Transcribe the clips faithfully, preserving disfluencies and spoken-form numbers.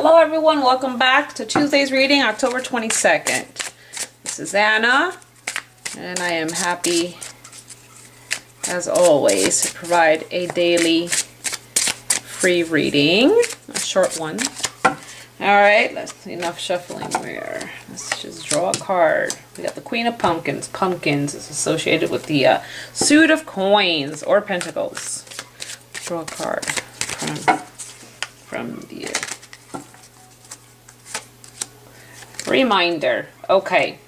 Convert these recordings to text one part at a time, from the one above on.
Hello everyone, welcome back to Tuesday's reading, October twenty-second. This is Anna, and I am happy, as always, to provide a daily free reading, a short one. Alright, let's enough shuffling there. Let's just draw a card. We got the Queen of Pumpkins. Pumpkins is associated with the uh, suit of coins or pentacles. Draw a card from, from the... Uh, Reminder. Okay.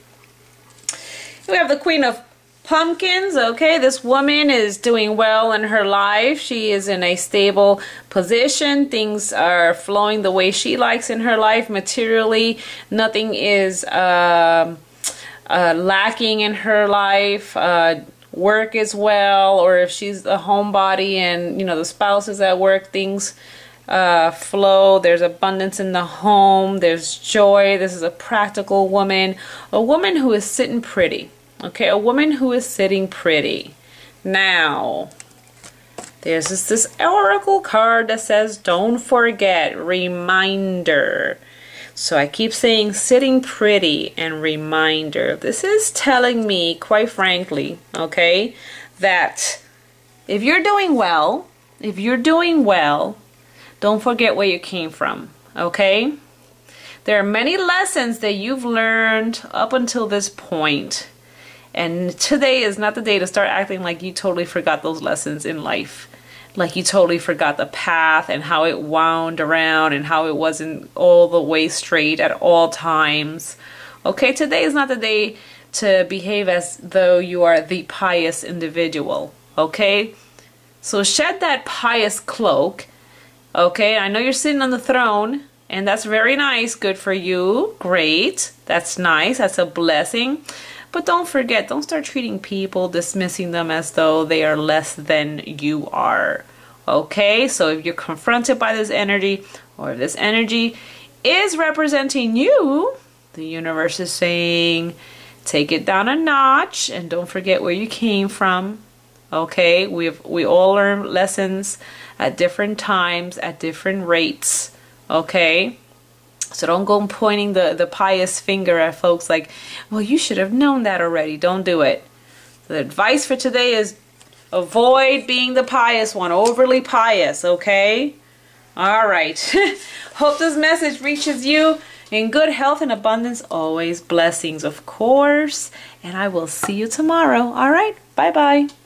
We have the Queen of Pumpkins. Okay, this woman is doing well in her life. She is in a stable position. Things are flowing the way she likes in her life. Materially, nothing is uh, uh, lacking in her life. Uh, work as well, or if she's the homebody and you know the spouse is at work, things Uh, flow. There's abundance in the home. There's joy. This is a practical woman, a woman who is sitting pretty. Okay, a woman who is sitting pretty. Now, there's this, this oracle card that says, "Don't forget, reminder." So I keep saying sitting pretty and reminder. This is telling me, quite frankly, okay, that if you're doing well, if you're doing well, don't forget where you came from, okay? There are many lessons that you've learned up until this point, and today is not the day to start acting like you totally forgot those lessons in life. Like you totally forgot the path and how it wound around and how it wasn't all the way straight at all times. Okay, today is not the day to behave as though you are the pious individual, okay? So shed that pious cloak. Okay, I know you're sitting on the throne, and that's very nice. Good for you. Great. That's nice. That's a blessing. But don't forget, don't start treating people, dismissing them as though they are less than you are. Okay, so if you're confronted by this energy, or if this energy is representing you, the universe is saying, take it down a notch, and don't forget where you came from. Okay, we've we all learn lessons at different times, at different rates. Okay, so don't go pointing the the pious finger at folks like, well, you should have known that already. Don't do it. The advice for today is avoid being the pious one, overly pious. Okay, all right. Hope this message reaches you in good health and abundance, always blessings, of course. And I will see you tomorrow. All right, bye bye.